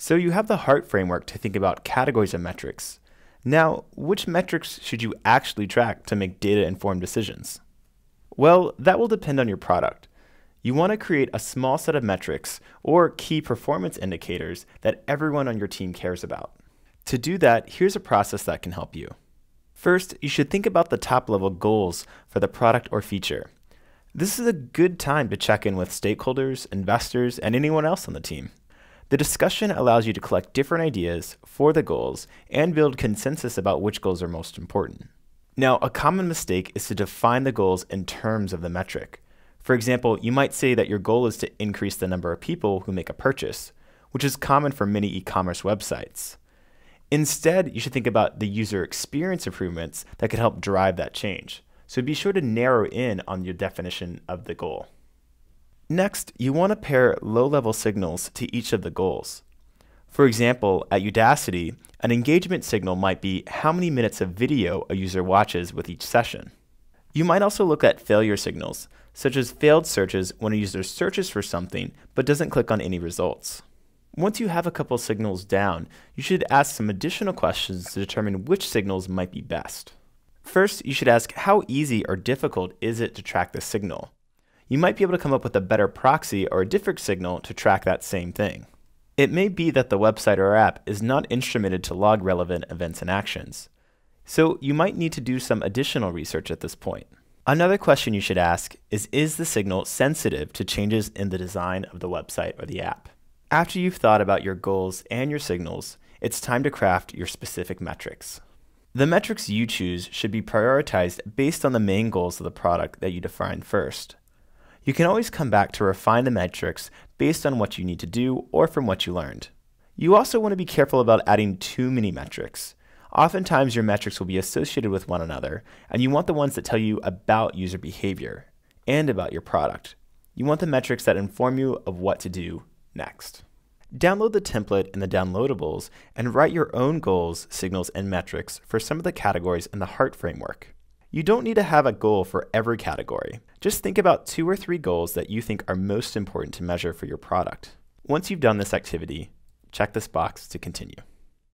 So you have the HEART framework to think about categories of metrics. Now, which metrics should you actually track to make data-informed decisions? Well, that will depend on your product. You want to create a small set of metrics or key performance indicators that everyone on your team cares about. To do that, here's a process that can help you. First, you should think about the top-level goals for the product or feature. This is a good time to check in with stakeholders, investors, and anyone else on the team. The discussion allows you to collect different ideas for the goals and build consensus about which goals are most important. Now, a common mistake is to define the goals in terms of the metric. For example, you might say that your goal is to increase the number of people who make a purchase, which is common for many e-commerce websites. Instead, you should think about the user experience improvements that could help drive that change. So be sure to narrow in on your definition of the goal. Next, you want to pair low-level signals to each of the goals. For example, at Udacity, an engagement signal might be how many minutes of video a user watches with each session. You might also look at failure signals, such as failed searches when a user searches for something but doesn't click on any results. Once you have a couple signals down, you should ask some additional questions to determine which signals might be best. First, you should ask how easy or difficult is it to track the signal. You might be able to come up with a better proxy or a different signal to track that same thing. It may be that the website or app is not instrumented to log relevant events and actions. So you might need to do some additional research at this point. Another question you should ask is the signal sensitive to changes in the design of the website or the app? After you've thought about your goals and your signals, it's time to craft your specific metrics. The metrics you choose should be prioritized based on the main goals of the product that you define first. You can always come back to refine the metrics based on what you need to do or from what you learned. You also want to be careful about adding too many metrics. Oftentimes, your metrics will be associated with one another, and you want the ones that tell you about user behavior and about your product. You want the metrics that inform you of what to do next. Download the template in the downloadables and write your own goals, signals, and metrics for some of the categories in the HEART framework. You don't need to have a goal for every category. Just think about 2 or 3 goals that you think are most important to measure for your product. Once you've done this activity, check this box to continue.